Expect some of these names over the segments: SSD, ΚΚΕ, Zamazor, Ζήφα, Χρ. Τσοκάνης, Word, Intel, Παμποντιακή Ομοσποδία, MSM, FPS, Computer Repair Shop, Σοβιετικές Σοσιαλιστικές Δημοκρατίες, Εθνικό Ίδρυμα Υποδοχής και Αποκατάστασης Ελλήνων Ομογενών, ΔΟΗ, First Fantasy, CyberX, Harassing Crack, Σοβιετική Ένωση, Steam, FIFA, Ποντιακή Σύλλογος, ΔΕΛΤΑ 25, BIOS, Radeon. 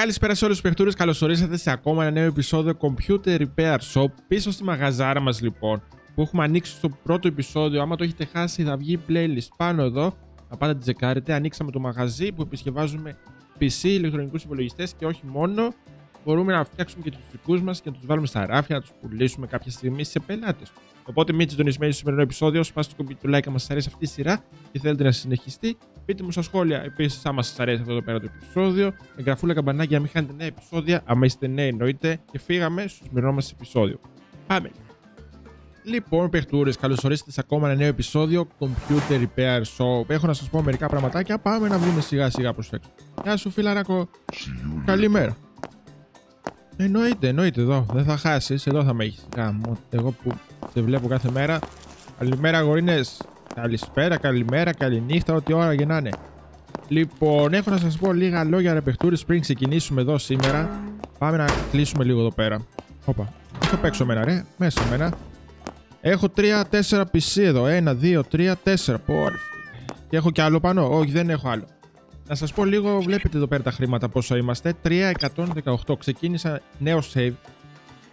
Καλησπέρα σε όλους τους παιχτούρες, καλώς ορίσατε σε ακόμα ένα νέο επεισόδιο Computer Repair Shop. Πίσω στη μαγαζάρα μας λοιπόν, που έχουμε ανοίξει στο πρώτο επεισόδιο. Άμα το έχετε χάσει θα βγει playlist πάνω εδώ, να πάτε να τσεκάρετε. Ανοίξαμε το μαγαζί που επισκευάζουμε PC, ηλεκτρονικούς υπολογιστές και όχι μόνο. Μπορούμε να φτιάξουμε και τους δικούς μας και να τους βάλουμε στα ράφια, να τους πουλήσουμε κάποια στιγμή σε πελάτες. Οπότε μην συντονισμένοι στο σημερινό επεισόδιο, σπάστε το κουμπί του like αν σας αρέσει αυτή η σειρά και θέλετε να συνεχιστεί. Πείτε μου στα σχόλια επίσης άμα σας αρέσει αυτό το πέρα το επεισόδιο. Εγγραφούλα, καμπανάκι για να μην χάνετε νέα επεισόδια, άμα είστε νέοι εννοείται. Και φύγαμε στο σημερινό μας επεισόδιο. Πάμε. Λοιπόν, παιχτούρες, καλώς ορίσατε σε ακόμα ένα νέο επεισόδιο Computer Repair Shop. Έχω να σας πω μερικά πραγματάκια. Πάμε να βγούμε σιγά σιγά προς έξω. Γεια σου, φιλαράκο. Καλημέρα. Εννοείται εδώ. Δεν θα χάσεις. Εδώ θα με έχεις. Εγώ που σε βλέπω κάθε μέρα. Καλημέρα, αγορίνες. Καλησπέρα, καλημέρα, καληνύχτα. Ό,τι ώρα γεννάνε. Λοιπόν, έχω να σας πω λίγα λόγια ρε παιχτούρες πριν ξεκινήσουμε εδώ σήμερα. Πάμε να κλείσουμε λίγο εδώ πέρα. Όπα. Θα παίξω μένα, ρε. Μέσα μένα. Έχω 3-4 PC εδώ. 1, 2, 3, 4. Πόρφη. Και έχω κι άλλο πάνω. Όχι, δεν έχω άλλο. Να σας πω λίγο, βλέπετε εδώ πέρα τα χρήματα πόσο είμαστε. 318. Ξεκίνησα νέο save.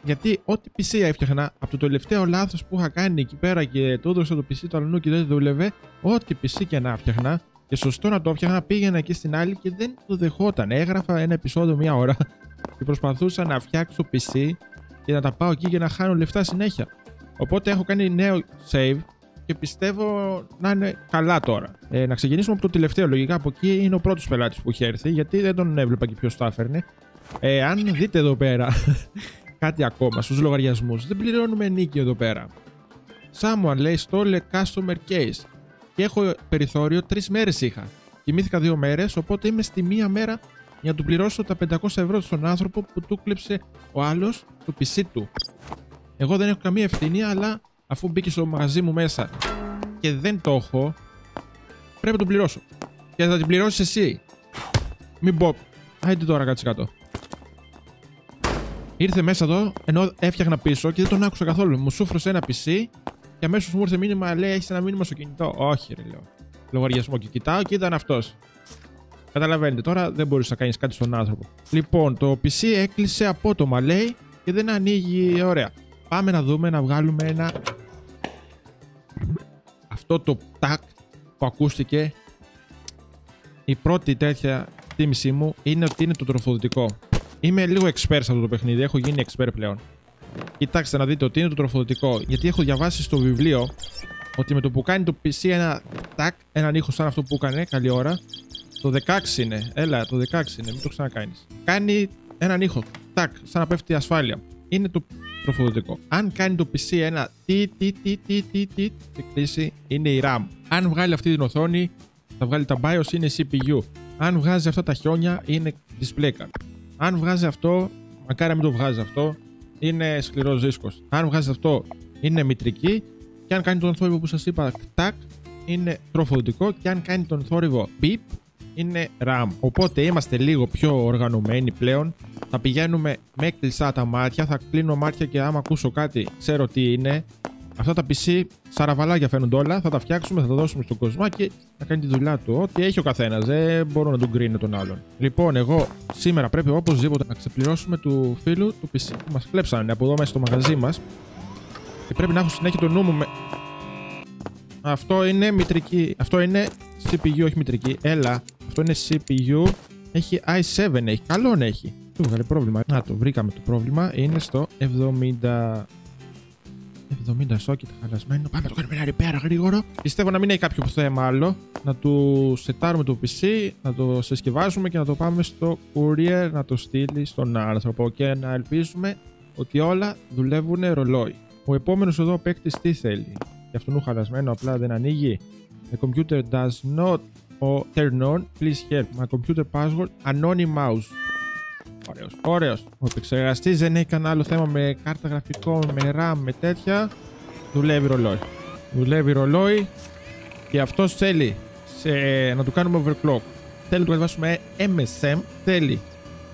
Γιατί ό,τι PC έφτιαχνα από το τελευταίο λάθος που είχα κάνει εκεί πέρα και το έδωσα το PC του αλλού και δεν δούλευε, ό,τι PC και να έφτιαχνα και σωστό να το έφτιαχνα, πήγαινα εκεί στην άλλη και δεν το δεχόταν. Έγραφα ένα επεισόδιο μία ώρα και προσπαθούσα να φτιάξω PC και να τα πάω εκεί και να χάνω λεφτά συνέχεια. Οπότε έχω κάνει νέο save. Και πιστεύω να είναι καλά τώρα. Να ξεκινήσουμε από το τελευταίο. Λογικά από εκεί είναι ο πρώτος πελάτης που είχε έρθει, γιατί δεν τον έβλεπα και ποιος τα έφερνε. Αν δείτε εδώ πέρα κάτι ακόμα στους λογαριασμούς, δεν πληρώνουμε νίκη εδώ πέρα. Someone λέει stole customer case. Και έχω περιθώριο 3 μέρες είχα. Κοιμήθηκα 2 μέρες, οπότε είμαι στη μία μέρα για να του πληρώσω τα 500 ευρώ στον άνθρωπο που του κλέψε ο άλλος το PC του. Εγώ δεν έχω καμία ευθύνη, αλλά. Αφού μπήκε στο μαγαζί μου μέσα και δεν το έχω, πρέπει να τον πληρώσω. Και θα την πληρώσεις εσύ. Μην πω. Άιντε τώρα κάτσε κάτω. Ήρθε μέσα εδώ, ενώ έφτιαχνα πίσω και δεν τον άκουσα καθόλου. Μου σούφρωσε ένα PC και αμέσως μου ήρθε μήνυμα, λέει: έχεις ένα μήνυμα στο κινητό. Όχι, ρε, λέω. Λογαριασμό. Και κοιτάω και ήταν αυτός. Καταλαβαίνετε τώρα, δεν μπορείς να κάνεις κάτι στον άνθρωπο. Λοιπόν, το PC έκλεισε απότομα, λέει, και δεν ανοίγει. Ωραία. Πάμε να δούμε, να βγάλουμε ένα. Αυτό το τάκ που ακούστηκε. Η πρώτη τέτοια τίμησή μου είναι ότι είναι το τροφοδοτικό. Είμαι λίγο expert σε αυτό το παιχνίδι, έχω γίνει expert πλέον. Κοιτάξτε να δείτε ότι είναι το τροφοδοτικό. Γιατί έχω διαβάσει στο βιβλίο ότι με το που κάνει το PC ένα τάκ, έναν ήχο σαν αυτό που έκανε, καλή ώρα. Το 16 είναι, έλα το 16 είναι, μην το ξανακάνεις. Κάνει έναν ήχο, τάκ, σαν να πέφτει η ασφάλεια. Είναι το τροφοδοτικό. Αν κάνει το PC ένα τι κλείσει, είναι η RAM. Αν βγάλει αυτή την οθόνη, θα βγάλει τα BIOS, είναι CPU. Αν βγάζει αυτά τα χιόνια, είναι display card. Αν βγάζει αυτό, μακάρι να μην το βγάζει αυτό, είναι σκληρός δίσκος. Αν βγάζει αυτό, είναι μητρική. Και αν κάνει τον θόρυβο που σας είπα, τάκ, είναι τροφοδοτικό. Και αν κάνει τον θόρυβο beep, είναι RAM. Οπότε είμαστε λίγο πιο οργανωμένοι πλέον. Θα πηγαίνουμε με κλειστά τα μάτια, θα κλείνω μάτια και άμα ακούσω κάτι, ξέρω τι είναι. Αυτά τα PC σαραβαλάκια φαίνονται όλα. Θα τα φτιάξουμε, θα τα δώσουμε στον κοσμάκι να κάνει τη δουλειά του. Ό,τι έχει ο καθένας, δεν μπορώ να τον κρίνω τον άλλον. Λοιπόν, εγώ σήμερα πρέπει οπωσδήποτε να ξεπληρώσουμε του φίλου του PC που μας κλέψανε από εδώ μέσα στο μαγαζί μας. Και πρέπει να έχω συνέχεια το νου μου με. Αυτό είναι μητρική. Αυτό είναι CPU, όχι μητρική. Έλα. Αυτό είναι CPU. Έχει i7, έχει. Καλόν έχει. Του βγάλε πρόβλημα. Να το βρήκαμε το πρόβλημα. Είναι στο 70. 70 socket χαλασμένο. Πάμε να το κάνουμε ένα repair γρήγορο. Πιστεύω να μην έχει κάποιο θέμα άλλο. Να του σετάρουμε το PC, να το συσκευάσουμε και να το πάμε στο courier να το στείλει στον άνθρωπο. Και να ελπίζουμε ότι όλα δουλεύουν ρολόι. Ο επόμενος εδώ παίκτης τι θέλει. Γι' αυτόν χαλασμένο απλά δεν ανοίγει. The computer does not turn on. Please help. My computer password anonymous. Ωραίος. Ωραίος. Ο επεξεργαστής δεν έχει κανένα άλλο θέμα με κάρτα γραφικών, με RAM, με τέτοια. Δουλεύει ρολόι. Δουλεύει ρολόι. Και αυτός θέλει να του κάνουμε overclock. Θέλει να του κατεβάσουμε MSM. Θέλει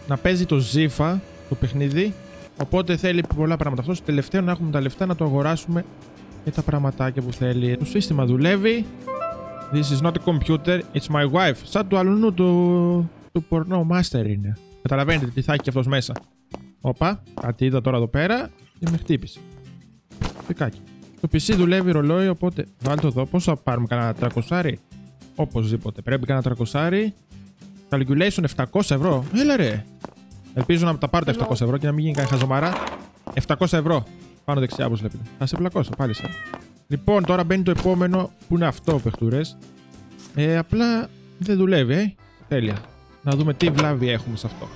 να παίζει το FIFA, το παιχνίδι. Οπότε θέλει πολλά πράγματα. Αυτός τελευταίο να έχουμε τα λεφτά να το αγοράσουμε. Και τα πραγματάκια που θέλει. Το σύστημα δουλεύει. This is not a computer, it's my wife. Σαν του αλλού του πορνό master είναι. Καταλαβαίνετε τι θα έχει και αυτός μέσα. Όπα, κάτι είδα τώρα εδώ πέρα και με χτύπησε. Πικάκι. Το PC δουλεύει ρολόι, οπότε βάλτε εδώ. Πώς θα πάρουμε, κανένα 300? Οπωσδήποτε. Πρέπει κανένα 300. Calculation 700 ευρώ. Έλα ρε. Ελπίζω να τα πάρετε 700 ευρώ και να μην γίνει κανένα χαζομαρά. 700 ευρώ. Πάνω δεξιά, όπως βλέπετε. Θα σε πλακώσω πάλι σαν. Λοιπόν, τώρα μπαίνει το επόμενο. Πού είναι αυτό, παιχτούρες? Απλά δεν δουλεύει, Τέλεια. Να δούμε τι βλάβη έχουμε σε αυτό.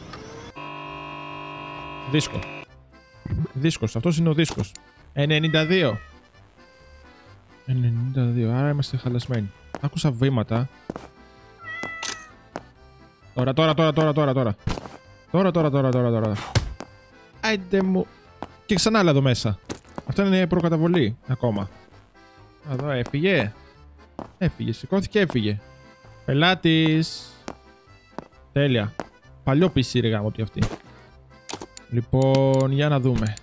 Δίσκο. Δίσκος. Αυτός είναι ο δίσκος. 92. 92. Άρα είμαστε χαλασμένοι. Άκουσα βήματα. Τώρα. Άιντε μου. Και ξανά άλλα εδώ μέσα. Αυτό είναι προκαταβολή ακόμα. Εδώ έφυγε. Σηκώθηκε, έφυγε. Πελάτης. Τέλεια. Παλιό PC ρε γάμο αυτή. Λοιπόν, για να δούμε.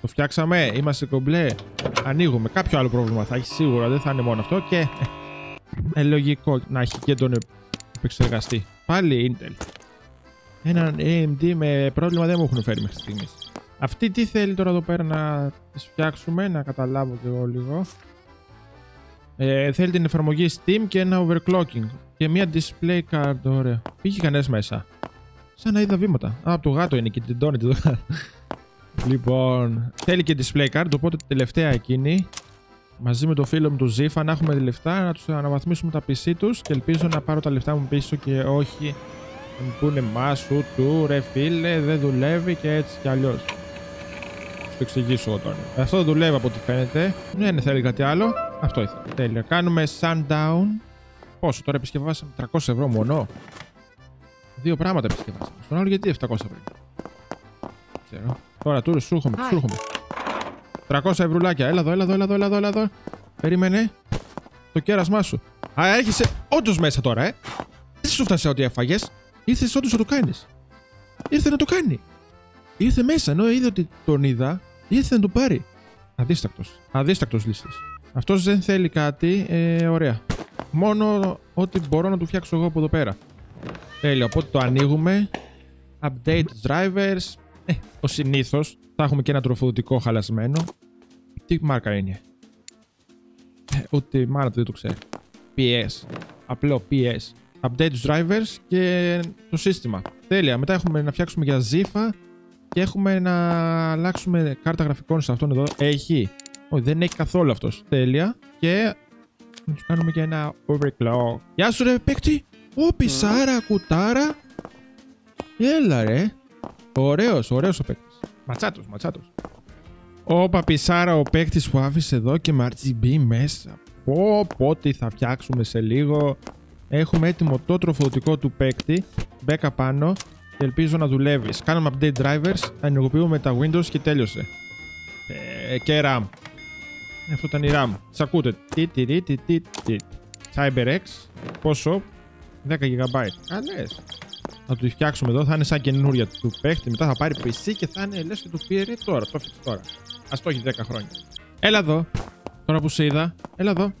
Το φτιάξαμε, είμαστε κομπλέ. Ανοίγουμε. Κάποιο άλλο πρόβλημα θα έχει σίγουρα, δεν θα είναι μόνο αυτό και... λογικό να έχει και τον επεξεργαστή. Πάλι Intel. Έναν AMD με πρόβλημα δεν μου έχουν φέρει μέχρι στιγμής. Αυτή τι θέλει τώρα εδώ πέρα να τη φτιάξουμε, να καταλάβω και εγώ λίγο. Θέλει την εφαρμογή Steam και ένα overclocking. Και μια display card, ωραία. Πήγε κανένας μέσα. Σαν να είδα βήματα. Α, από το γάτο είναι και την τόνεται εδώ. Λοιπόν, θέλει και display card, οπότε τελευταία εκείνη. Μαζί με το φίλο μου του Ζήφα να έχουμε λεφτά, να τους αναβαθμίσουμε τα PC τους και ελπίζω να πάρω τα λεφτά μου πίσω και όχι να μου πούνε μάσου του ρε φίλε, δεν δουλεύει και έτσι κι αλλιώς. Θα το εξηγήσω εγώ τώρα. Αυτό δεν δουλεύει από ό,τι φαίνεται. Ναι, δεν θέλει κάτι άλλο. Αυτό ήθελα. Τέλεια. Κάνουμε sundown. Πόσο τώρα επισκευάσαμε? 300 ευρώ μόνο. Δύο πράγματα επισκευάσαμε. Στον άλλο γιατί 700 ευρώ. Ξέρω. Τώρα του έρχομαι. 300 ευρουλάκια. Έλα εδώ. Περίμενε. Το κέρασμά σου. Α, έρχεσαι όντως μέσα τώρα, Δεν σου φτάσε ό,τι έφαγες. Ήρθες όντως να το κάνεις. Ήρθε να το κάνει. Ήρθε μέσα, ενώ είδε ότι τον είδα. Ήρθε να τον πάρει. Αδίστακτος. Αδίστακτος λύστης. Αυτός δεν θέλει κάτι. Ωραία. Μόνο ότι μπορώ να του φτιάξω εγώ από εδώ πέρα. Τέλεια. Οπότε το ανοίγουμε. Update drivers. Ο συνήθως. Θα έχουμε και ένα τροφοδοτικό χαλασμένο. Τι μάρκα είναι? Ούτε η μάνα του δεν το ξέρει. PS. Απλό PS. Update drivers και το σύστημα. Τέλεια. Μετά έχουμε να φτιάξουμε για Zifa και έχουμε να αλλάξουμε κάρτα γραφικών σε αυτόν εδώ. Έχει. Όχι, δεν έχει καθόλου αυτός. Τέλεια. Και να του κάνουμε και ένα overclock. Γεια σου ρε παίκτη. Ω πισάρα κουτάρα. Έλα ρε. Ωραίος, ωραίος ο παίκτης. Ματσάτος. Ω παπισάρα ο παίκτης που άφησε εδώ και με RGB μέσα. Πότε θα φτιάξουμε σε λίγο. Έχουμε έτοιμο το τροφοδοτικό του παίκτη. Μπέκα πάνω και ελπίζω να δουλεύεις. Κάναμε update drivers, ενεργοποιούμε τα Windows και τέλειωσε. Και RAM. Αυτό ήταν η RAM. Σας ακούτε. Τι. CyberX. Πόσο? 10 GB. Καλές. Να του φτιάξουμε εδώ, θα είναι σαν καινούρια του παίχτη. Μετά θα πάρει PC και θα είναι λες και του πήρε τώρα. Το έφτιαξε τώρα. Ας το έχει 10 χρόνια. Έλα εδώ. Τώρα που σε είδα, έλα εδώ.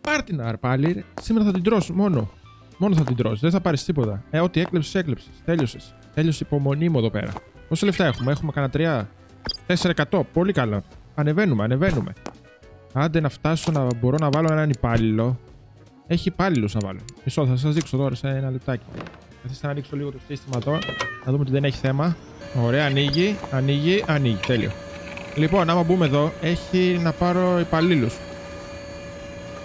Πάρτιναρ πάλι. Σήμερα θα την τρως μόνο. Μόνο θα την τρως. Δεν θα πάρεις τίποτα. Ό,τι έκλεψες. Τέλειωσες. Τέλειωσε η υπομονή μου εδώ πέρα. Πόσα λεφτά έχουμε? Έχουμε κανένα 3, 400. Πολύ καλά. Ανεβαίνουμε. Άντε να φτάσω να μπορώ να βάλω έναν υπάλληλο. Έχει υπάλληλο να βάλω. Μισό, θα σας δείξω τώρα σε ένα λεπτάκι. Καθίστε να ανοίξω λίγο το σύστημα εδώ. Να δούμε ότι δεν έχει θέμα. Ωραία, ανοίγει. Τέλειο. Λοιπόν, άμα μπούμε εδώ, έχει να πάρω υπαλλήλους.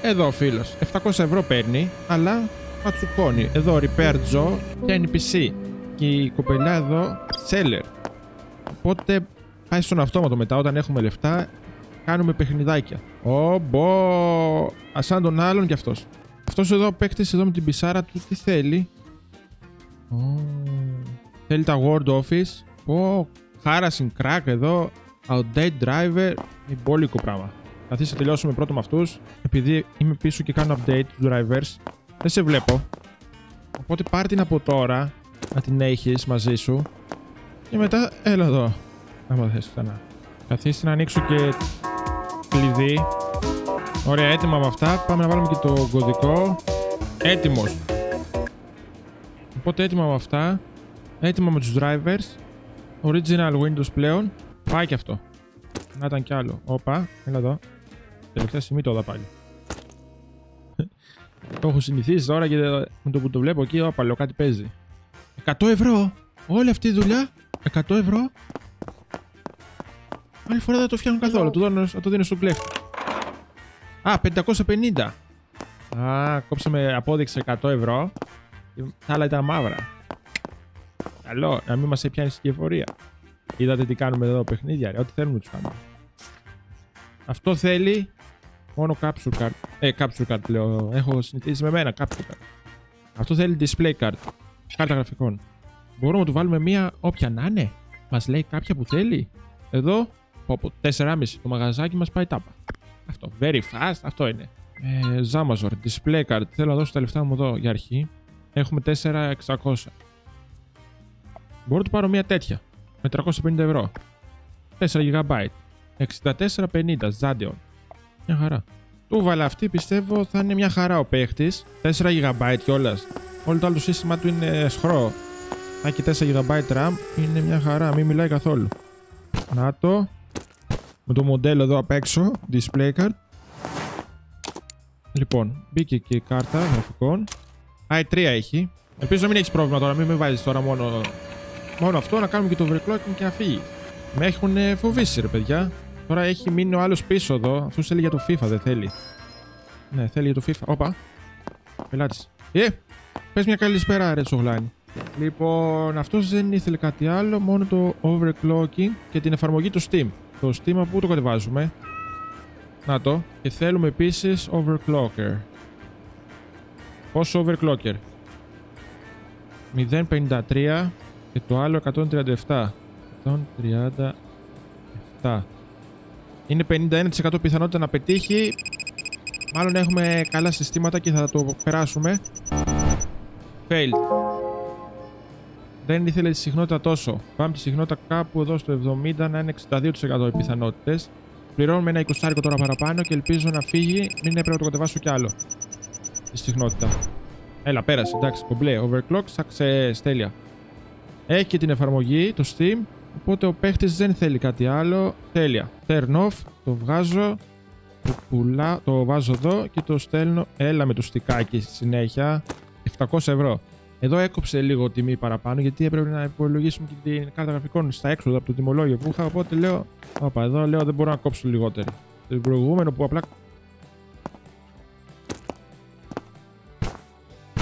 Εδώ ο φίλος. 700 ευρώ παίρνει, αλλά ματσουκώνει. Εδώ repair job και NPC. Και η κοπελιά εδώ seller. Οπότε πάει στον αυτόματο μετά. Όταν έχουμε λεφτά, κάνουμε παιχνιδάκια. Ομπο! Ασάν τον άλλον κι αυτός. Αυτός εδώ παίκτης εδώ με την πισάρα του τι θέλει. Θέλει τα Word Office. Harassing Crack εδώ. Outdate Driver. Υπόλοιπο πράγμα. Καθίστε να τελειώσουμε πρώτο με αυτούς. Επειδή είμαι πίσω και κάνω update του drivers, δεν σε βλέπω. Οπότε πάρ' την από τώρα. Να την έχεις μαζί σου. Και μετά έλα εδώ. Άμα θες ξανά. Καθίστε να ανοίξω και κλειδί. Ωραία, έτοιμα με αυτά. Πάμε να βάλουμε και το κωδικό. Έτοιμος. Οπότε έτοιμα με αυτά. Έτοιμα με τους drivers. Original Windows πλέον. Πάει και αυτό. Να ήταν κι άλλο. Όπα, έλα εδώ. Τελευταία στιγμή το είδα πάλι. Το έχω συνηθίσει τώρα και με το που το βλέπω εκεί, όπα, λέω, κάτι παίζει. 100 ευρώ! Όλη αυτή η δουλειά, 100 ευρώ. Άλλη φορά δεν το φτιάχνω καθόλου, το δίνω στον κλέφτη. Α, 550! Α, κόψαμε απόδειξη 100 ευρώ. Τα άλλα ήταν μαύρα. Καλό, να μην μας επιάνει η κυκλοφορία. Είδατε τι κάνουμε εδώ, παιχνίδια, ρε, ό,τι θέλουμε τους κάνουμε. Αυτό θέλει μόνο capture card. Capture card λέω, έχω συνηθίσει με μένα, capture card. Αυτό θέλει display card, κάρτα γραφικών. Μπορούμε να του βάλουμε μία όποια να είναι. Μας λέει κάποια που θέλει. Εδώ, από 4,5 το μαγαζάκι μας πάει τάπα. Αυτό, very fast, αυτό είναι. Zamazor, display card, θέλω να δώσω τα λεφτά μου εδώ για αρχή. Έχουμε 4,600. Μπορώ να του πάρω μία τέτοια. Με 350 ευρώ. 4 GB. 64,50 Radeon. Μια χαρά. Του βάλα αυτή, πιστεύω θα είναι μια χαρά ο παίχτης. 4 GB κιόλας. Όλο το άλλο σύστημα του είναι σχρό. Θα έχει 4 GB RAM. Είναι μια χαρά. Μην μιλάει καθόλου. Να το. Με το μοντέλο εδώ απ' έξω. Display card. Λοιπόν, μπήκε και η κάρτα γραφικών. i3 έχει. Ελπίζω να μην έχει πρόβλημα τώρα. Μην με βάζει τώρα μόνο αυτό, να κάνουμε και το overclocking και να φύγει. Με έχουν φοβήσει ρε παιδιά. Τώρα έχει μείνει ο άλλος πίσω εδώ. Αυτός θέλει για το FIFA, δεν θέλει. Ναι, θέλει για το FIFA. Όπα. Πελάτης. Πες μια καλησπέρα ρε Τσογλάνη. Λοιπόν, αυτός δεν ήθελε κάτι άλλο. Μόνο το overclocking και την εφαρμογή του Steam. Το Steam από πού το κατεβάζουμε. Να το. Και θέλουμε επίσης overclocker. Πόσο overclocker. 0,53. Και το άλλο 137. 137. Είναι 51% πιθανότητα να πετύχει. Μάλλον έχουμε καλά συστήματα και θα το περάσουμε. Failed. Δεν ήθελε τη συχνότητα τόσο. Πάμε τη συχνότητα κάπου εδώ στο 70 να είναι 62% οι πιθανότητες. Πληρώνουμε ένα 20 τώρα παραπάνω και ελπίζω να φύγει. Μην έπρεπε να το κατεβάσω κι άλλο. Τη συχνότητα. Έλα, πέρασε. Εντάξει, κομπλέ. Overclock, success. Τέλεια. Έχει και την εφαρμογή, το Steam, οπότε ο παίχτης δεν θέλει κάτι άλλο. Τέλεια. Turn off, το βγάζω, το βάζω εδώ και το στέλνω. Έλα με το στικάκι στη συνέχεια. 700 ευρώ. Εδώ έκοψε λίγο τιμή παραπάνω γιατί έπρεπε να υπολογίσουμε και την κάρτα γραφικών στα έξοδα από το τιμολόγιο που είχα. Οπότε λέω, όπα, εδώ λέω δεν μπορώ να κόψω λιγότερο. Το προηγούμενο που απλά.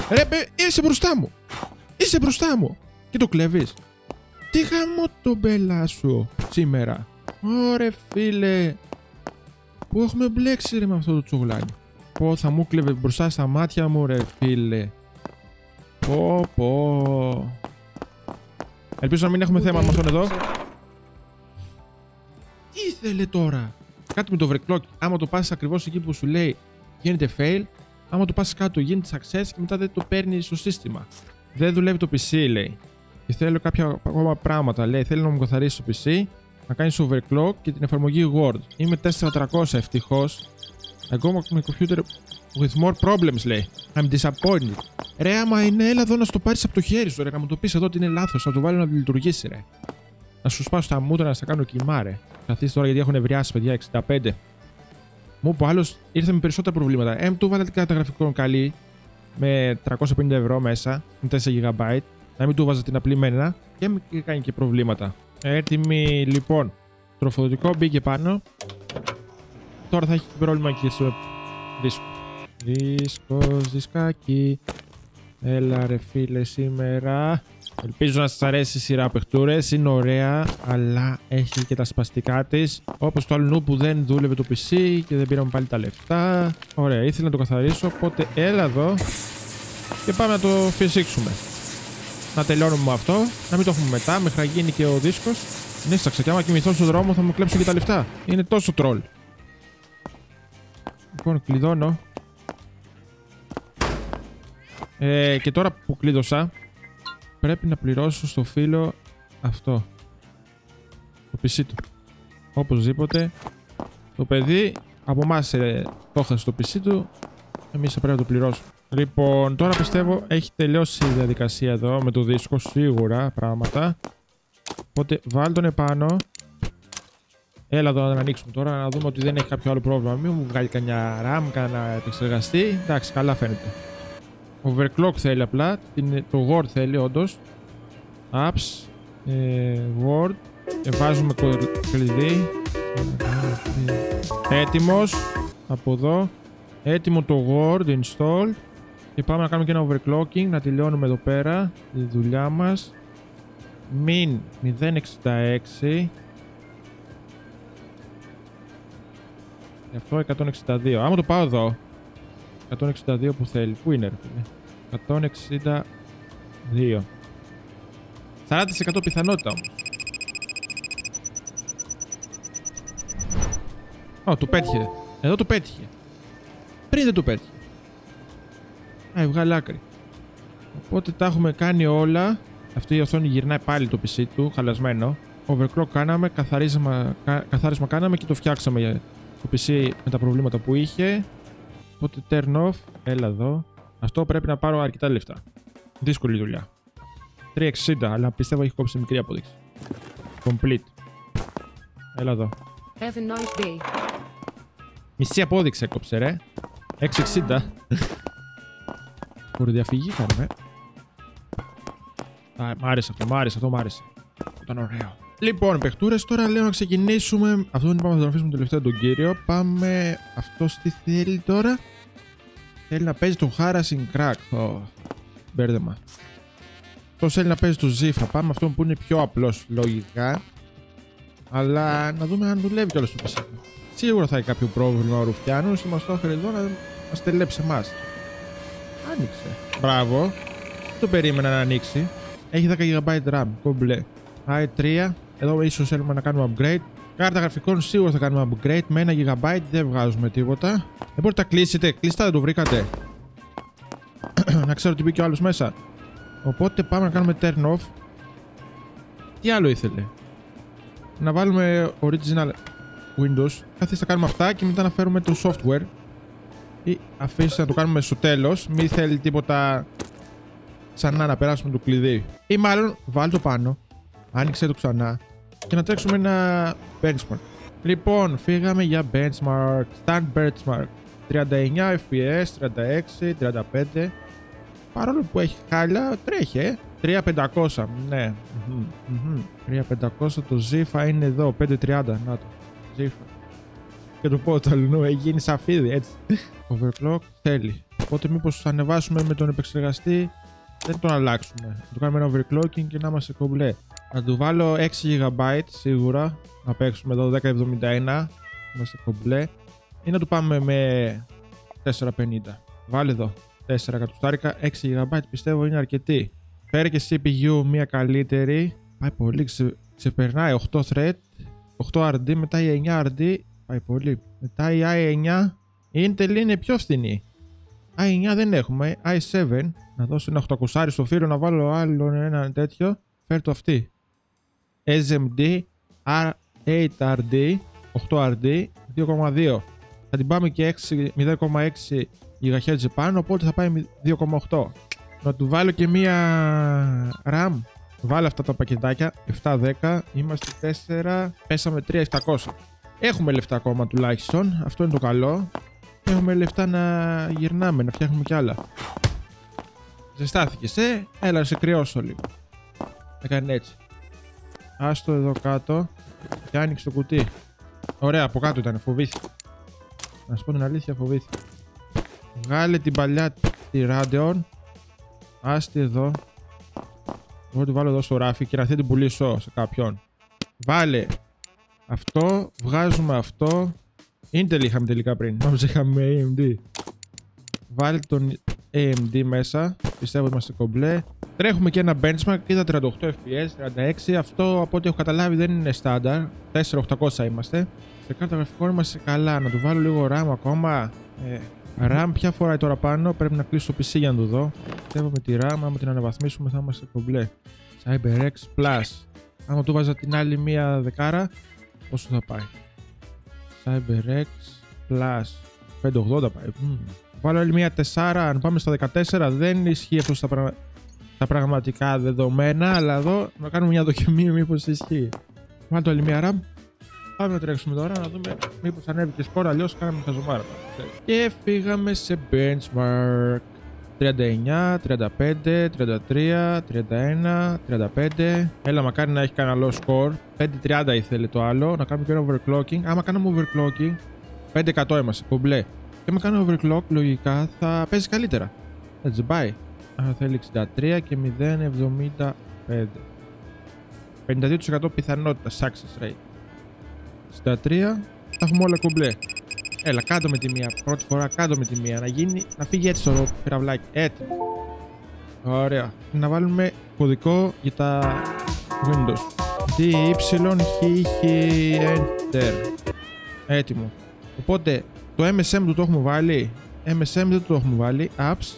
Ρε, είσαι μπροστά μου! Είσαι μπροστά μου! Και το κλέβεις. Τι χαμό το μπέλα σου σήμερα. Ωρε φίλε. Πού έχουμε μπλέξει ρε με αυτό το τσογλάνι. Πω θα μου κλέβε μπροστά στα μάτια μου ρε φίλε. Πω πω. Ελπίζω να μην έχουμε θέμα με αυτόν εδώ. Τι ήθελε τώρα. Κάτι με το overclock. Άμα το πας ακριβώς εκεί που σου λέει γίνεται fail. Άμα το πας κάτω γίνεται success και μετά δεν το παίρνει στο σύστημα. Δεν δουλεύει το PC λέει. Και θέλω κάποια ακόμα πράγματα λέει. Θέλω να μου καθαρίσει το PC, να κάνει overclock και την εφαρμογή Word. Είμαι 4300 ευτυχώς. Ακόμα με computer with more problems λέει. I'm disappointed. Ρε άμα είναι έλα εδώ να στο πάρεις από το χέρι σου ρε. Να μου το πεις εδώ ότι είναι λάθος. Να το βάλω να λειτουργήσει ρε. Να σου σπάσω τα μούτρα να στα κάνω κοιμά ρε. Καθίστε τώρα γιατί έχουν ευριάσει παιδιά 65. Μου είπε ο άλλος ήρθε με περισσότερα προβλήματα. Του βάλα την κάρτα γραφικών καλή. Με 350 ευρώ μέσα, με 4 GB, να μην του βάζα την απλή μένα και μην κάνει και προβλήματα. Έτοιμοι λοιπόν, τροφοδοτικό μπήκε πάνω. Τώρα θα έχει πρόβλημα και στο δίσκο. Δίσκος, δισκάκι. Έλα ρε φίλε σήμερα. Ελπίζω να σας αρέσει η σειρά παιχτούρες, είναι ωραία, αλλά έχει και τα σπαστικά της. Όπως το αλλού που δεν δούλευε το PC και δεν πήραμε πάλι τα λεφτά. Ωραία, ήθελα να το καθαρίσω, οπότε έλα εδώ και πάμε να το φυσήξουμε. Να τελειώνουμε με αυτό, να μην το έχουμε μετά, μέχρι να γίνει και ο δίσκος. Νίσταξα και άμα κοιμηθώ στον δρόμο θα μου κλέψουν και τα λεφτά. Είναι τόσο τρολ. Λοιπόν, κλειδώνω. Και τώρα που κλείδωσα, πρέπει να πληρώσω στο φίλο αυτό. Το PC του. Οπωσδήποτε. Το παιδί από εμάς το έχασε το PC του. Εμείς θα πρέπει να το πληρώσουμε. Λοιπόν, τώρα πιστεύω έχει τελειώσει η διαδικασία εδώ με το δίσκο, σίγουρα πράγματα. Οπότε βάλ τον επάνω. Έλα εδώ να τον ανοίξουμε τώρα, να δούμε ότι δεν έχει κάποιο άλλο πρόβλημα. Μην μου βγάλει κανένα RAM, κανένα επεξεργαστή. Εντάξει, καλά φαίνεται. Overclock θέλει απλά, το Word θέλει όντως. Apps, Word, βάζουμε κλειδί. Έτοιμος, από εδώ. Έτοιμο το Word, install. Και πάμε να κάνουμε και ένα overclocking, να τελειώνουμε εδώ πέρα τη δουλειά μας. Min 066. Αυτό 162. Άμα το πάω εδώ. 162 που θέλει. Πού είναι, ρε φίλε. 162. 40% πιθανότητα όμως. Ω, του πέτυχε. Εδώ του πέτυχε. Πριν δεν του πέτυχε. Α, βγάλει άκρη. Οπότε τα έχουμε κάνει όλα. Αυτή η οθόνη γυρνάει πάλι το PC του, χαλασμένο. Overclock κάναμε, καθάρισμα κάναμε και το φτιάξαμε το PC με τα προβλήματα που είχε. Οπότε turn off, έλα εδώ. Αυτό πρέπει να πάρω αρκετά λεφτά. Δύσκολη δουλειά. 360, αλλά πιστεύω έχει κόψει μικρή απόδειξη. Complete. Έλα εδώ. Μισή απόδειξη έκοψε, ρε. 660. Φοροδιαφυγή κάνουμε. Μ' άρεσε αυτό, μ' άρεσε. Ήταν ωραίο. Λοιπόν, παιχτούρες, τώρα λέω να ξεκινήσουμε. Αυτό δεν είπαμε να τον αφήσουμε τελευταίο τον κύριο. Πάμε. Αυτός τι θέλει τώρα. Θέλει να παίζει το Harassing Crack. Μπέρδεμα. Αυτός θέλει να παίζει το FIFA. Πάμε αυτόν που είναι πιο απλός λογικά. Αλλά να δούμε αν δουλεύει κιόλας το PC. Σίγουρα θα έχει κάποιο πρόβλημα ο Ρουφιάνος και μας το έφερε εδώ να μας τελέψει εμάς. Άνοιξε. Μπράβο. Δεν το περίμενα να ανοίξει. Έχει 10 GB RAM. Κομπλέ. i3. Εδώ ίσως θέλουμε να κάνουμε upgrade. Κάρτα γραφικών σίγουρα θα κάνουμε upgrade. Με 1 GB δεν βγάζουμε τίποτα. Δεν μπορείτε να κλείσετε. Κλειστά δεν το βρήκατε. Να ξέρω τι μπήκε ο άλλος μέσα. Οπότε πάμε να κάνουμε turn off. Τι άλλο ήθελε. Να βάλουμε original Windows. Καθίστε να κάνουμε αυτά και μετά να φέρουμε το software. Ή αφήστε να το κάνουμε στο τέλος. Μην θέλει τίποτα ξανά να περάσουμε το κλειδί. Ή μάλλον βάλ το πάνω. Άνοιξε το ξανά. Και να τρέξουμε ένα benchmark. Λοιπόν, φύγαμε για benchmark. Stand benchmark. 39 FPS, 36, 35. Παρόλο που έχει χάλια, τρέχει, 3500, ναι. 3500, το Zifa είναι εδώ, 530, να το. Zifa. Και το πω, το γίνει σαφίδι, έτσι. Overclock, θέλει. Οπότε μήπως ανεβάσουμε με τον επεξεργαστή, δεν τον αλλάξουμε. Να του κάνουμε ένα overclocking και να είμαστε κομπλέ. Να του βάλω 6 GB, σίγουρα. Να παίξουμε εδώ 1071, είμαστε κομπλέ. Ή να του πάμε με 450, βάλε εδώ. 4 εκατοστάρικα, 6 GB πιστεύω είναι αρκετή. Φέρε και CPU μια καλύτερη. Πάει πολύ, ξεπερνάει 8 thread, 8 RD, μετά η 9 RD. Πάει πολύ. Μετά η i9. Η Intel είναι πιο φθηνή. i9 δεν έχουμε, i7. Να δώσω ένα 800 στο φύλλο, να βάλω άλλο ένα τέτοιο. Φέρ το αυτή. SMD, 8RD, 8RD, 2,2. Θα την πάμε και 0,6 GHz πάνω, οπότε θα πάει 2,8. Να του βάλω και μία RAM. Βάλω αυτά τα πακετάκια. 710. Είμαστε 4. Πέσαμε 3.700. Έχουμε λεφτά ακόμα τουλάχιστον. Αυτό είναι το καλό. Έχουμε λεφτά να γυρνάμε, να φτιάχνουμε κι άλλα. Ζεστάθηκες, ε. Έλα να σε κρυώσω λίγο. Έκανε έτσι. Άστο εδώ κάτω. Και άνοιξε το κουτί. Ωραία, από κάτω ήταν. Φοβήθηκε. Να σου πω την αλήθεια, φοβήθηκε. Βγάλε την παλιά τη Radeon. Άστη εδώ. Εγώ τη βάλω εδώ στο ράφι και να την πουλήσω σε κάποιον. Βάλε αυτό. Βγάζουμε αυτό. Intel είχαμε τελικά πριν. Νόμιζα είχαμε AMD. Βάλε τον AMD μέσα. Πιστεύω είμαστε κομπλέ. Τρέχουμε και ένα benchmark. Είδα 38 FPS, 36. Αυτό από ό,τι έχω καταλάβει δεν είναι στάνταρ. 4800 είμαστε. Σε κάρτα γραφικών είμαστε καλά. Να του βάλω λίγο RAM ακόμα. RAM ποια φοράει τώρα πάνω, πρέπει να κλείσω το PC για να το δω. Πιστεύω με τη RAM, άμα την αναβαθμίσουμε θα είμαστε κομπλέ. CyberX Plus. Άμα του βάζα την άλλη μία δεκάρα, πόσο θα πάει. CyberX Plus. 580 πάει. Βάλω άλλη μία 4, αν πάμε στα 14 δεν ισχύει αυτό στα πραγματικά δεδομένα, αλλά εδώ να κάνουμε μια δοκιμή μήπως ισχύει. Βάλω άλλη μία RAM. Πάμε να τρέξουμε τώρα να δούμε μήπως ανέβει και σκόρα, αλλιώς κάναμε τα ζωμάρα. Και φύγαμε σε benchmark 39, 35, 33, 31, 35. Έλα μακάρι να έχει κανένα low score. 5.30 ήθελε το άλλο, να κάνουμε και ένα overclocking. Άμα κάναμε overclocking 5% είμαστε, κομπλέ. Και άμα κάνω overclock λογικά θα παίζει καλύτερα. Έτσι πάει. Θέλει 63 και 0.75. 52% πιθανότητα success rate. 63, τα έχουμε όλα κομπλέ. Έλα, κάτω με τη μία. Πρώτη φορά κάτω με τη μία. Να γίνει, να φύγει έτσι το πυραυλάκι. Έτσι. Ωραία. Να βάλουμε κωδικό για τα Windows. DYHHENTER. Έτοιμο. Οπότε το MSM του το έχουμε βάλει. MSM δεν το έχουμε βάλει. Apps.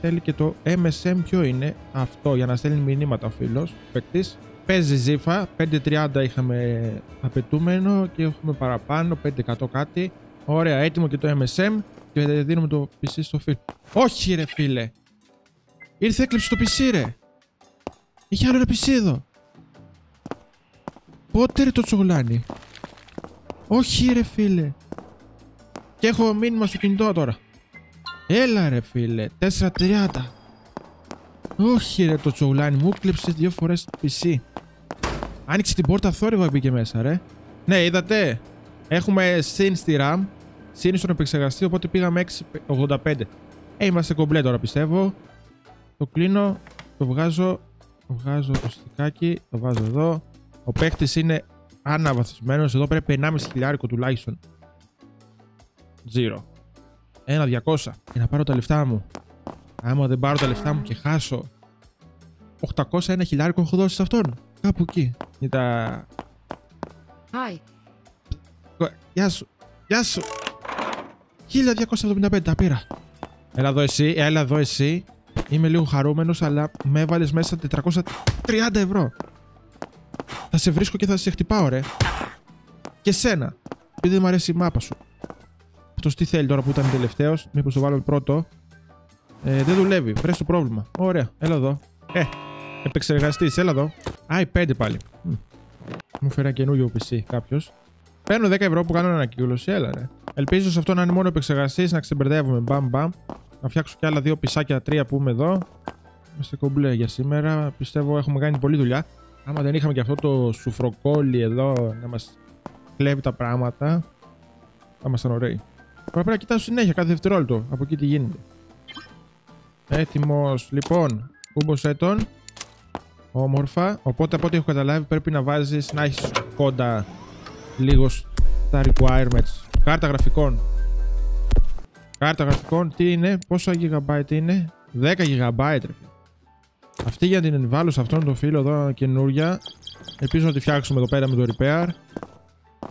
Θέλει και το MSM. Ποιο είναι αυτό για να στέλνει μηνύματα ο φίλος, ο παίκτης. Παίζει ζήφα, 5.30 είχαμε απαιτούμενο και έχουμε παραπάνω, 5% κάτι. Ωραία, έτοιμο και το MSM και δίνουμε το PC στο φίλο. Όχι ρε φίλε! Ήρθε έκλειψε το PC ρε! Είχε άλλο ένα PC εδώ! Πότε ρε το τσογλάνι! Όχι ρε φίλε! Και έχω μήνυμα στο κινητό τώρα. Έλα ρε φίλε, 4.30. Όχι ρε το τσογλάνι, μου κλέψε 2 φορές το PC. Άνοιξε την πόρτα θόρυβα μπήκε μέσα ρε. Ναι είδατε, έχουμε συν στη RAM, συν στον επεξεργαστή, οπότε πήγαμε 6.85. Είμαστε κομπλέ τώρα πιστεύω. Το κλείνω, το βγάζω, βγάζω το στικάκι, το βάζω εδώ. Ο παίχτης είναι αναβαθμισμένος, εδώ πρέπει 1.500 τουλάχιστον. 0. 1.200 για να πάρω τα λεφτά μου. Άμα δεν πάρω τα λεφτά μου και χάσω 801.000 έχω δώσει σε αυτόν. Κάπου εκεί. Για τα... Hi. Γεια σου. Γεια σου. 1.275 τα πήρα. Έλα εδώ εσύ. Έλα εδώ εσύ. Είμαι λίγο χαρούμενος αλλά με έβαλες μέσα 430 ευρώ. Θα σε βρίσκω και θα σε χτυπάω ρε. Και σένα. Επειδή δεν μου αρέσει η μάπα σου. Αυτός τι θέλει τώρα που ήταν τελευταίος. Μήπως το βάλω πρώτο. Δεν δουλεύει, βρες το πρόβλημα. Ωραία, έλα εδώ. Επεξεργαστής, έλα εδώ. i5 πάλι. Μου φέρει ένα καινούριο PC κάποιος. Παίρνω 10 ευρώ που κάνω ανακύκλωση, έλα ρε. Ελπίζω σε αυτό να είναι μόνο επεξεργαστής, να ξεμπερδεύουμε. Μπαμ, μπαμ. Να φτιάξω κι άλλα 2 πισάκια, 3 που είμαι εδώ. Είμαστε κομπλέ για σήμερα. Πιστεύω έχουμε κάνει πολλή δουλειά. Άμα δεν είχαμε και αυτό το σουφροκόλλι εδώ να μας κλέβει τα πράγματα, θα ήμασταν ωραίοι. Πρέπει να κοιτάω συνέχεια κάθε δευτερόλεπτο από εκεί τι γίνεται. Έτοιμος, λοιπόν, κούμπωσέ τον. Όμορφα. Οπότε από ό,τι έχω καταλάβει πρέπει να βάζεις, να έχεις κόντα λίγο στα requirements. Κάρτα γραφικών. Κάρτα γραφικών, τι είναι, πόσα gigabyte είναι, 10 gigabyte. Αυτή για την βάλω σε αυτόν τον φίλο εδώ καινούρια. Ελπίζω να τη φτιάξουμε εδώ πέρα με το repair.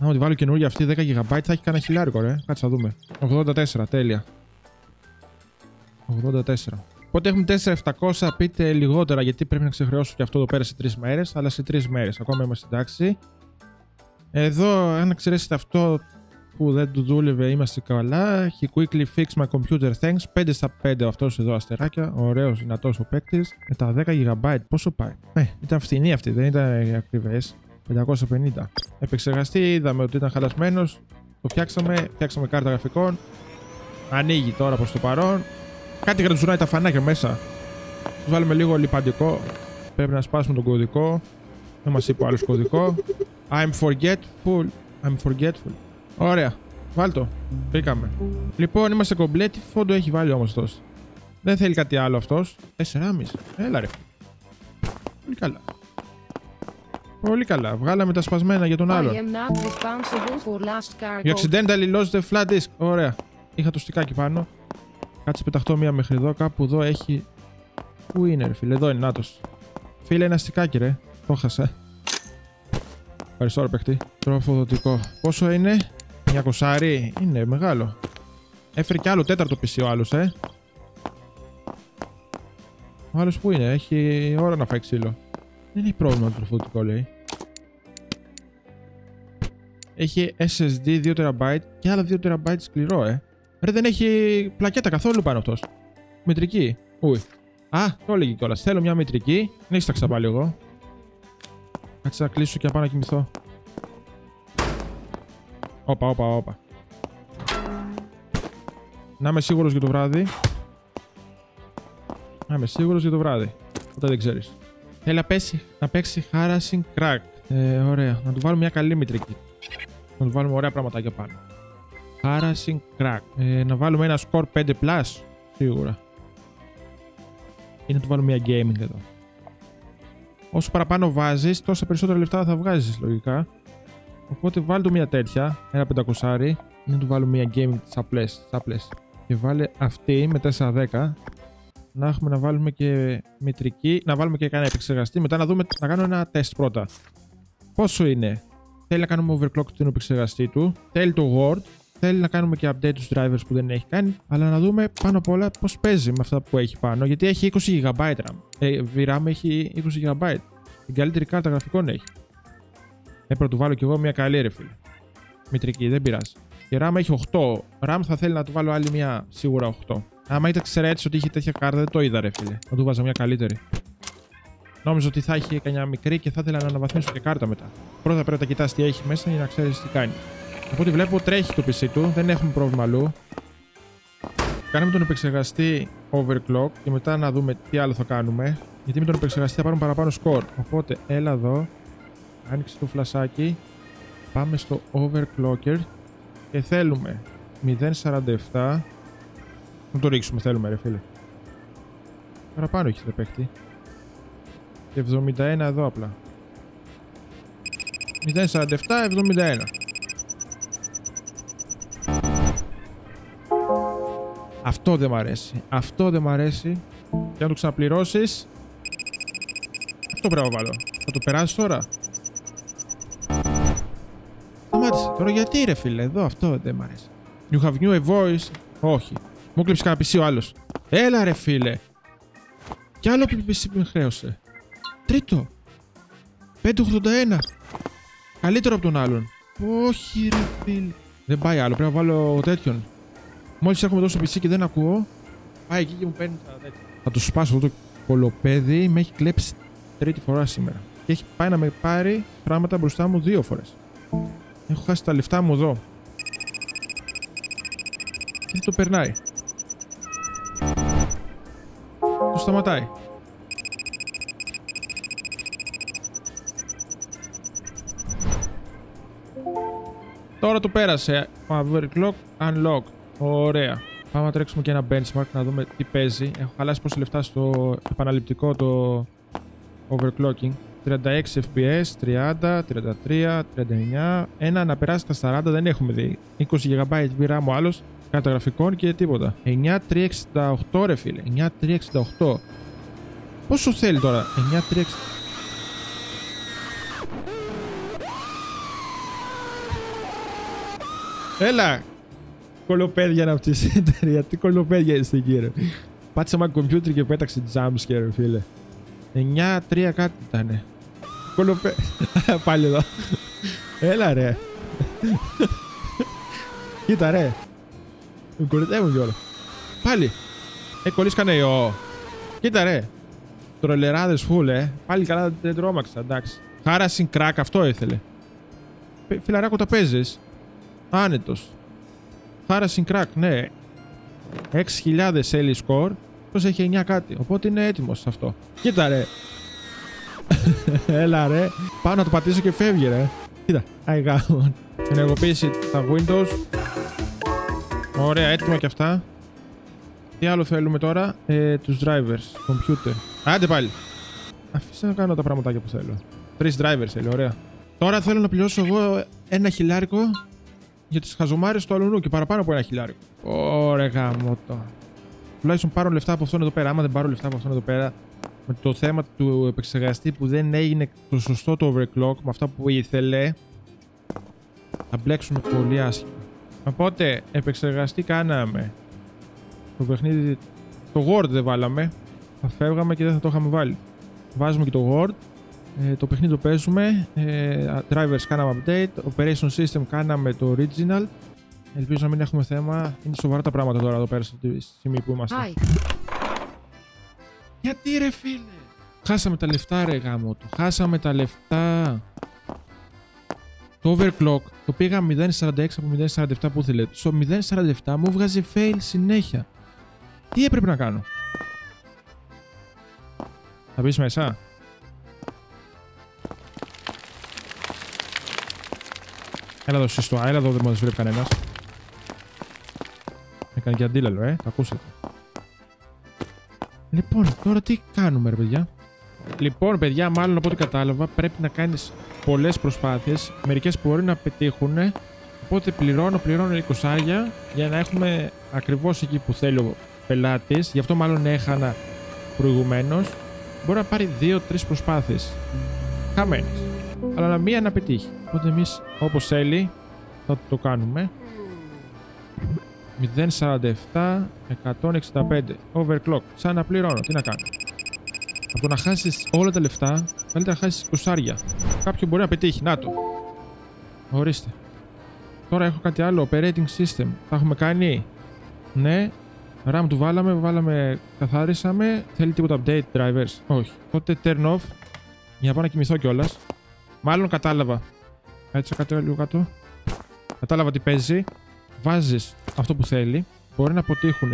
Αν τη βάλω καινούρια αυτή 10 gigabyte θα έχει κανένα χιλιάρικο ρε, κάτσε να δούμε. 84, τέλεια. 84. Οπότε έχουμε 4.700, πείτε λιγότερα γιατί πρέπει να ξεχρεώσω και αυτό εδώ πέρα σε 3 μέρες. Αλλά σε 3 μέρες ακόμα είμαστε εντάξει. Εδώ, αν εξαιρέσετε αυτό που δεν του δούλευε, είμαστε καλά. He quickly fixed my computer, thanks. 5 στα 5 αυτός εδώ αστεράκια. Ωραίος, δυνατός ο παίκτης. Με τα 10 GB, πόσο πάει. Ήταν φθηνή αυτή, δεν ήταν ακριβές. 550. Επεξεργαστή, είδαμε ότι ήταν χαλασμένος. Το φτιάξαμε, φτιάξαμε κάρτα γραφικών. Ανοίγει τώρα προς το παρόν. Κάτι γρατζουνάει τα φανάκια μέσα. Τους βάλουμε λίγο λιπαντικό. Πρέπει να σπάσουμε τον κωδικό. Δεν μας είπε ο άλλος κωδικό. I'm forgetful. I'm forgetful. Ωραία. Βάλτο. Μπήκαμε. Λοιπόν, είμαστε κομπλέ. Τι φόντο έχει βάλει όμως αυτός. Δεν θέλει κάτι άλλο αυτός. 4,5. Έλα ρε. Πολύ καλά. Πολύ καλά. Βγάλαμε τα σπασμένα για τον άλλον. You accidentally lost the flat disk. Ωραία. Είχα το στικάκι πάνω. Κάτσε πεταχτώ μία μέχρι εδώ, κάπου εδώ έχει... Πού είναι ρε φίλε, εδώ είναι, νάτος. Φίλε ένα στικάκι ρε, το χάσα. Ευχαριστώ ρε παιχτή. Τροφοδοτικό. Πόσο είναι, 900, είναι μεγάλο. Έφερε κι άλλο 4ο PC ο άλλος Ο άλλος πού είναι, έχει ώρα να φάει ξύλο. Δεν έχει πρόβλημα το τροφοδοτικό λέει. Έχει SSD 2 TB και άλλα 2 TB σκληρό Ρε δεν έχει πλακέτα καθόλου πάνω αυτός. Μητρική. Ουι. Α, το έλεγε κιόλας. Θέλω μια μητρική. Ναι, τα ξαπάλει εγώ. Κάτσε να κλείσω και να πάω να κοιμηθώ. Όπα, όπα, όπα. Να είμαι σίγουρος για το βράδυ. Να είμαι σίγουρος για το βράδυ. Ποτέ δεν ξέρεις. Θέλει να, παίξει Harassing Crack. Ωραία. Να του βάλουμε μια καλή μητρική. Να του βάλουμε ωραία πραγματάκια πάνω. Harassing Crack. Να βάλουμε ένα score 5+. Σίγουρα. Ή να του βάλουμε μια gaming εδώ. Όσο παραπάνω βάζεις, τόσα περισσότερα λεφτά θα βγάζεις λογικά. Οπότε βάλει του μια τέτοια. Ένα 500. Να του βάλουμε μια gaming σαπλές. Και βάλε αυτή με 410. Να έχουμε να βάλουμε και μητρική. Να βάλουμε και κανένα επεξεργαστή. Μετά να δούμε, να κάνω ένα τεστ πρώτα. Πόσο είναι. Θέλει να κάνουμε overclock του επεξεργαστή του. Θέλει το Word. Θέλει να κάνουμε και update τους drivers που δεν έχει κάνει. Αλλά να δούμε πάνω απ' όλα πώς παίζει με αυτά που έχει πάνω. Γιατί έχει 20 GB RAM. VRAM έχει 20 GB. Την καλύτερη κάρτα γραφικών έχει. Έπρεπε να του βάλω κι εγώ μια καλή ρε φίλε. Μητρική, δεν πειράζει. Και RAM έχει 8. RAM θα θέλει να του βάλω άλλη μια σίγουρα 8. Άμα ήταν έτσι ότι είχε τέτοια κάρτα, δεν το είδα ρε φίλε. Να του βάζα μια καλύτερη. Νόμιζα ότι θα είχε κανιά μικρή και θα ήθελα να αναβαθμίσω και κάρτα μετά. Πρώτα πρέπει να τα κοιτάς τι έχει μέσα για να ξέρεις τι κάνει. Από ό,τι βλέπω τρέχει το PC του, δεν έχουμε πρόβλημα αλλού. Κάνουμε τον επεξεργαστή overclock και μετά να δούμε τι άλλο θα κάνουμε. Γιατί με τον επεξεργαστή θα πάρουμε παραπάνω score. Οπότε έλα εδώ, άνοιξε το φλασάκι, πάμε στο overclocker και θέλουμε 0.47. Να το ρίξουμε, θέλουμε ρε φίλε. Παραπάνω έχεις ρε παίχτη. Και 71 εδώ απλά. 0.47, 71. Αυτό δεν μ' αρέσει. Αυτό δεν μ' αρέσει. Και αν το ξαναπληρώσεις... Αυτό πρέπει να βάλω. Θα το περάσεις τώρα. Σταμάτησε. Τώρα γιατί ρε φίλε, εδώ αυτό δεν μ' αρέσει. You have new a voice. Όχι. Μου κλέψει κανένα PC ο άλλος. Έλα ρε φίλε. Κι άλλο PC που με χρέωσε. Τρίτο. 581. Καλύτερο από τον άλλον. Όχι ρε φίλε. Δεν πάει άλλο. Πρέπει να βάλω τέτοιον. Μόλις έρχομαι εδώ στο PC και δεν ακούω. Πάει εκεί και μου παίρνει τα τέτοια. Θα το σπάσω αυτό το κολοπέδι. Με έχει κλέψει τρίτη φορά σήμερα. Και έχει πάει να με πάρει πράγματα μπροστά μου δύο φορές. Έχω χάσει τα λεφτά μου εδώ. Δεν το περνάει. Το σταματάει. Τώρα το πέρασε. Overclock, unlock. Ωραία. Πάμε να τρέξουμε και ένα benchmark να δούμε τι παίζει. Έχω χαλάσει πόσα λεφτά στο επαναληπτικό το overclocking. 36 FPS, 30, 33, 39. Ένα να περάσει τα 40 δεν έχουμε δει. 20 GB VRAM ο άλλος. Κάρτα γραφικών και τίποτα. 9368 ρε φίλε. 9368. Πόσο θέλει τώρα. 9368. Έλα. Κολοπέδια να ψησείτε. Τι κολοπέδια είστε κύριε. Πάτσε μα κομπιούτερ και πέταξε jumpscare ρε φίλε. 9-3 κάτι ήτανε. Κολοπέδια. Πάλι εδώ. Έλα ρε. Κοίτα ρε. Με κορυδεύουν κιόλα. Πάλι. Κολλείς κανένα. Κοίτα ρε. Τρολεράδες φουλ Πάλι καλά δεν τρόμαξα. Εντάξει. Harassing Crack αυτό ήθελε. Φιλαράκο τα παίζεις. Άνετος. Harassing Crack ναι. 6.000 early score. Πώς έχει 9 κάτι. Οπότε είναι έτοιμος αυτό. Κοίτα ρε. Έλα ρε. Πάω να το πατήσω και φεύγει ρε. Κοίτα. Αγγάμον. Ενεργοποίηση τα Windows. Ωραία, έτοιμα και αυτά. Τι άλλο θέλουμε τώρα, τους drivers, computer. Άντε πάλι. Αφήστε να κάνω τα πραγματάκια που θέλω. 3 drivers θέλω, ωραία. Τώρα θέλω να πληρώσω εγώ 1.000 για τις χαζομάρες του αλουνού και παραπάνω από 1.000. Ωραία, γαμώτο. Τουλάχιστον πάρω λεφτά από αυτόν εδώ πέρα. Άμα δεν πάρω λεφτά από αυτόν εδώ πέρα, με το θέμα του επεξεργαστή που δεν έγινε το σωστό το overclock με αυτά που ήθελε, θα μπλέξουμε πολύ άσχημα. Οπότε, επεξεργαστή κάναμε. Το παιχνίδι, το Word δεν βάλαμε. Θα φεύγαμε και δεν θα το είχαμε βάλει. Βάζουμε και το Word. Το παιχνίδι το παίζουμε. Drivers κάναμε update. Operation system κάναμε το original. Ελπίζω να μην έχουμε θέμα. Είναι σοβαρά τα πράγματα τώρα εδώ πέρα στη στιγμή που είμαστε. Hi. Γιατί ρε φίλε. Χάσαμε τα λεφτά ρε γάμο του. Χάσαμε τα λεφτά. Το overclock το πήγα 0.46 από 0.47 που ήθελε. Στο 0.47 μου βγάζει fail συνέχεια. Τι έπρεπε να κάνω. Θα μπεις μέσα. Έλα εδώ συστοά, έλα εδώ δεν μας βλέπει κανένας. Έκανε και αντίλαλο, τα ακούσατε. Λοιπόν, τώρα τι κάνουμε ρε παιδιά. Λοιπόν παιδιά, μάλλον από ό,τι κατάλαβα πρέπει να κάνεις πολλές προσπάθειες. Μερικές μπορεί να πετύχουν. Οπότε πληρώνω 20 άρια για να έχουμε ακριβώς εκεί που θέλει ο πελάτης. Γι' αυτό μάλλον έχανα προηγουμένως. Μπορεί να πάρει 2-3 προσπάθειες χαμένες, αλλά μία να πετύχει. Οπότε εμείς όπως θέλει θα το κάνουμε. 0.47, 165, overclock, σαν να πληρώνω, τι να κάνω. Από το να χάσεις όλα τα λεφτά, καλύτερα να χάσεις 20. Κάποιο μπορεί να πετύχει, να το. Ορίστε. Τώρα έχω κάτι άλλο, operating system, τα έχουμε κάνει. Ναι, RAM του βάλαμε, καθάρισαμε, θέλει τίποτα update drivers, όχι. Τότε turn off, για να πάω να κοιμηθώ κιόλας. Μάλλον κατάλαβα. Έτσι κάτω, λίγο κάτω. Κατάλαβα τι παίζει. Βάζεις αυτό που θέλει. Μπορεί να αποτύχουν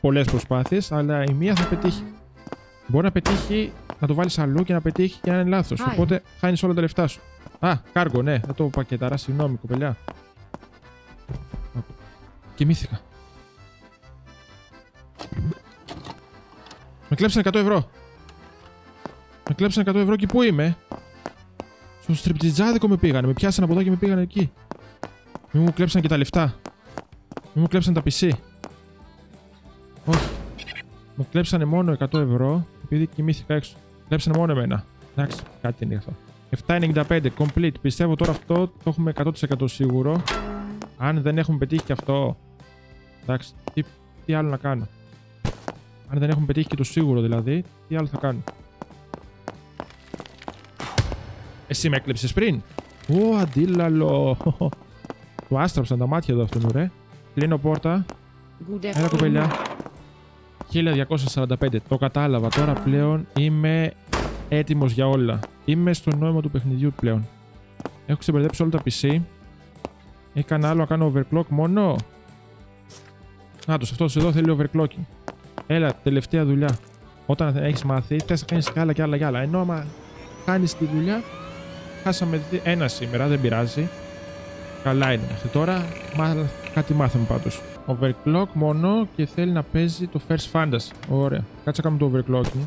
πολλές προσπάθειες, αλλά η μία θα πετύχει. Μπορεί να πετύχει, να το βάλεις αλλού και να πετύχει και να είναι λάθος. Hi. Οπότε χάνεις όλα τα λεφτά σου. Α, κάργο, ναι. Θα το πακετάρα, συγγνώμη, κοπελιά. Κοιμήθηκα. Με κλέψαν 100 ευρώ. Με κλέψαν 100 ευρώ και πού είμαι. Στο στριπτιτζάδικο με πήγανε, με πιάσανε από εδώ και με πήγανε εκεί. Μη μου κλέψαν και τα λεφτά. Μη μου κλέψαν τα PC. Όχι. Μου κλέψανε μόνο 100 ευρώ, επειδή κοιμήθηκα έξω. Κλέψανε μόνο εμένα. Εντάξει, κάτι είναι αυτό. 7.95, complete. Πιστεύω τώρα αυτό το έχουμε 100% σίγουρο. Αν δεν έχουμε πετύχει και αυτό. Εντάξει, τι άλλο να κάνω. Αν δεν έχουμε πετύχει και το σίγουρο δηλαδή, τι άλλο θα κάνω. Εσύ με έκλεψες πριν. Ω, αντίλαλο. Του άστραψαν τα μάτια εδώ αυτόν, ρε. Κλείνω πόρτα. Έλα κοπελιά. 1245. Το κατάλαβα. Τώρα πλέον είμαι έτοιμος για όλα. Είμαι στο νόημα του παιχνιδιού πλέον. Έχω ξεμπερδέψει όλα τα PC. Έκανα άλλο να κάνω overclock μόνο. Να τους, αυτός εδώ θέλει overclocking. Έλα, τελευταία δουλειά. Όταν έχεις μάθει, θες να κάνεις άλλα και άλλα και άλλα. Ενώ άμα κάνεις τη δουλειά. Χάσαμε ένα σήμερα, δεν πειράζει. Καλά είναι μέχρι τώρα. Κάτι μάθαμε πάντως. Overclock μόνο και θέλει να παίζει το First Fantasy. Ωραία. Κάτσε να κάνουμε το overclocking.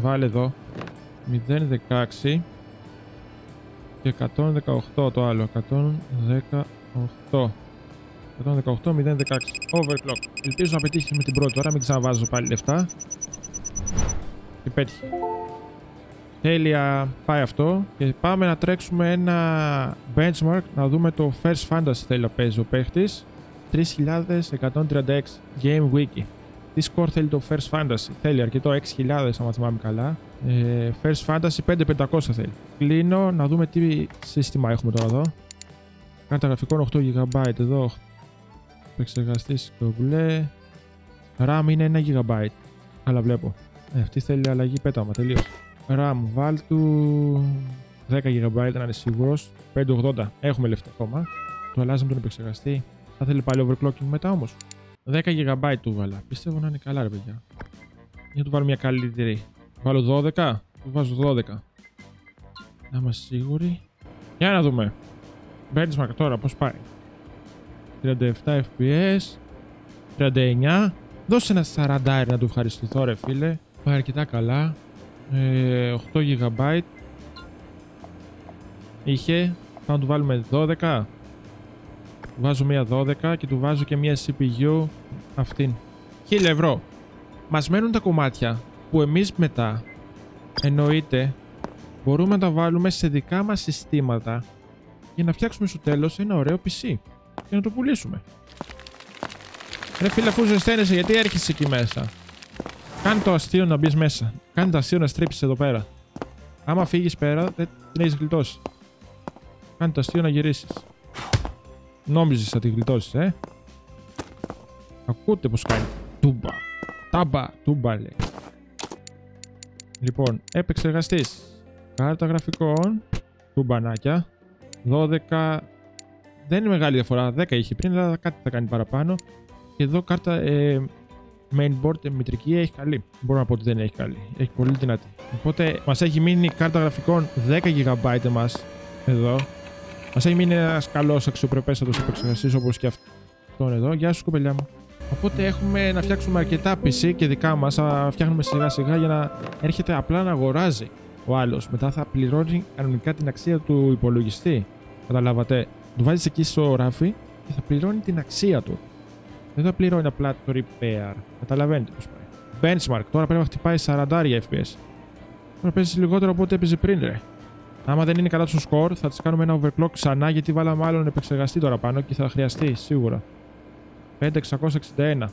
Βάλε εδώ. 0.16 και 118 το άλλο. 118. 118, 0.16. Overclock. Ελπίζω να πετύχει με την πρώτη ώρα. Μην ξαναβάζω πάλι λεφτά. Και πέτυχε. Τέλεια, πάει αυτό και πάμε να τρέξουμε ένα benchmark να δούμε το First Fantasy θέλει να παίζει ο παίχτης. 3.136 Game Wiki. Τι score θέλει το First Fantasy, θέλει αρκετό 6.000 άμα θυμάμαι καλά. First Fantasy 5.500 θέλει. Κλείνω να δούμε τι σύστημα έχουμε τώρα εδώ. Κάρτα γραφικών 8 GB εδώ. Επεξεργαστής το μπλε. RAM είναι 1 GB. Αλλά βλέπω. Αυτή θέλει αλλαγή πέταμα τελείως. RAM βάλ του 10 GB να είναι σίγουρος, 580, έχουμε λεφτά ακόμα. Το αλλάζαμε τον επεξεργαστή, θα θέλει πάλι overclocking μετά όμως. 10 GB του βάλα, πιστεύω να είναι καλά ρε παιδιά. Για να του βάλω μια καλύτερη. Βάλω 12, του βάζω 12. Να είμαστε σίγουροι. Για να δούμε. Benchmark τώρα πως πάει. 37 FPS, 39, δώσε ένα 40 να του ευχαριστηθώ ρε φίλε. Πάει αρκετά καλά. 8 GB είχε, θα του βάλουμε 12. Του βάζω μία 12 και του βάζω και μία CPU αυτήν. 1000 ευρώ. Μας μένουν τα κομμάτια που εμείς μετά εννοείται μπορούμε να τα βάλουμε σε δικά μας συστήματα για να φτιάξουμε στο τέλος ένα ωραίο PC και να το πουλήσουμε. Ρε φίλε αφού ζεσταίνεσαι γιατί έρχεσαι εκεί μέσα. Κάνε το αστείο να μπει μέσα. Κάνε το αστείο να στρίψει εδώ πέρα. Άμα φύγει πέρα, δεν την έχει γλιτώσει. Κάνε το αστείο να γυρίσει. Νόμιζες θα τη γλιτώσεις, ε. Ακούτε πως κάνει. Τούμπα. Τάμπα. Τούμπα λέει. Λοιπόν, επεξεργαστής. Κάρτα γραφικών. Τουμπανάκια. 12. Δεν είναι μεγάλη διαφορά. 10 είχε πριν, αλλά κάτι θα κάνει παραπάνω. Και εδώ κάρτα mainboard μητρική έχει καλή. Μπορώ να πω ότι δεν έχει καλή. Έχει πολύ δυνατή. Οπότε μας έχει μείνει κάρτα γραφικών 10 GB μας εδώ. Μας έχει μείνει ένας καλός αξιοπρεπέστατος επεξεργαστής όπως και αυτόν εδώ. Γεια σου κοπελιά μου. Οπότε έχουμε να φτιάξουμε αρκετά PC και δικά μας. Θα φτιάχνουμε σιγά σιγά για να έρχεται απλά να αγοράζει ο άλλος. Μετά θα πληρώνει κανονικά την αξία του υπολογιστή. Καταλάβατε. Του βάζεις εκεί στο ράφι και θα πληρώνει την αξία του. Δεν θα πληρώνει απλά το repair. Καταλαβαίνετε πώς πάει. Benchmark. Τώρα πρέπει να χτυπάει 40 FPS. Τώρα παίζει λιγότερο από ό,τι έπαιζε πριν, ρε. Άμα δεν είναι καλά στο score, θα τη κάνουμε ένα overclock ξανά γιατί βάλαμε άλλον επεξεργαστή τώρα πάνω και θα χρειαστεί σίγουρα. 5661.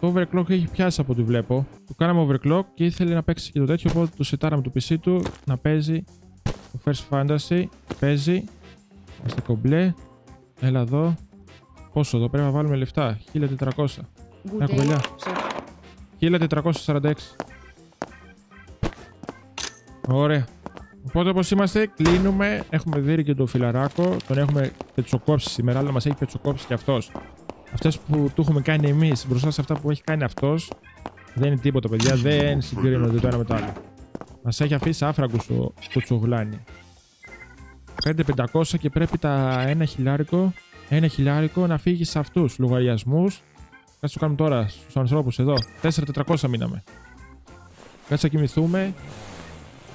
Το overclock έχει πιάσει από ό,τι βλέπω. Του κάναμε overclock και ήθελε να παίξει και το τέτοιο. Οπότε το σετάραμε το PC του να παίζει. Το First Fantasy παίζει. Είμαστε κομπλέ. Έλα εδώ. Πόσο εδώ πρέπει να βάλουμε λεφτά. 1400. Να κομπελιά. 1446. Ωραία. Οπότε όπως είμαστε κλείνουμε. Έχουμε δει και τον φιλαράκο. Τον έχουμε πετσοκόψει σήμερα, αλλά μας έχει πετσοκόψει και αυτός. Αυτές που του έχουμε κάνει εμείς μπροστά σε αυτά που έχει κάνει αυτός, δεν είναι τίποτα παιδιά, δεν συγκρίνονται το ένα με το άλλο. Μας έχει αφήσει άφραγκους ο κουτσογλάνι. 5500 και πρέπει τα ένα χιλιάρικο να φύγει σε αυτούς λογαριασμούς. Κάτσε το κάνουμε τώρα στους ανθρώπους εδώ. 4400 μείναμε. Κάτσε να κοιμηθούμε.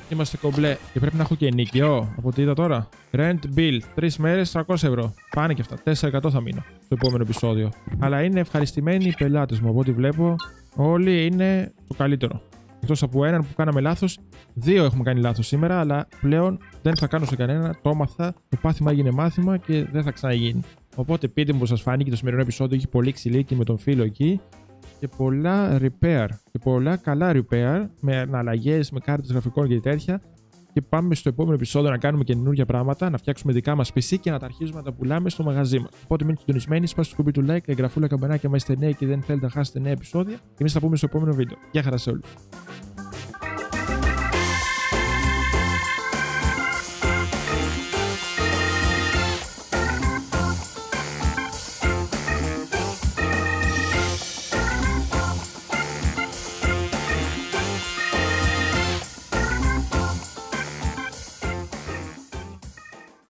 Είμαστε κομπλέ και πρέπει να έχω και νίκιο από ό,τι είδα τώρα. Rent bill, 3 μέρες 300 ευρώ. Πάνε και αυτά, 4% θα μείνω στο επόμενο επεισόδιο. Αλλά είναι ευχαριστημένοι οι πελάτες μου από ό,τι βλέπω. Όλοι είναι το καλύτερο. Εκτός από έναν που κάναμε λάθος, δύο έχουμε κάνει λάθος σήμερα. Αλλά πλέον δεν θα κάνω σε κανένα, το έμαθα. Το πάθημα έγινε μάθημα και δεν θα ξαναγίνει. Οπότε πείτε μου που σας φάνηκε το σημερινό επεισόδιο. Είχε πολύ ξυλίκι με τον φίλο εκεί. Και πολλά repair και πολλά καλά repair με αναλλαγές, με κάρτες γραφικών και τέτοια. Και πάμε στο επόμενο επεισόδιο να κάνουμε καινούργια πράγματα, να φτιάξουμε δικά μας PC και να τα αρχίζουμε να τα πουλάμε στο μαγαζί μας. Οπότε μείνετε συντονισμένοι, σπάστε το κουμπί του like, εγγραφούλα, καμπανάκι, άμα είστε νέοι και δεν θέλετε να χάσετε νέα επεισόδια. Και εμείς θα πούμε στο επόμενο βίντεο. Γεια χαρά σε όλους.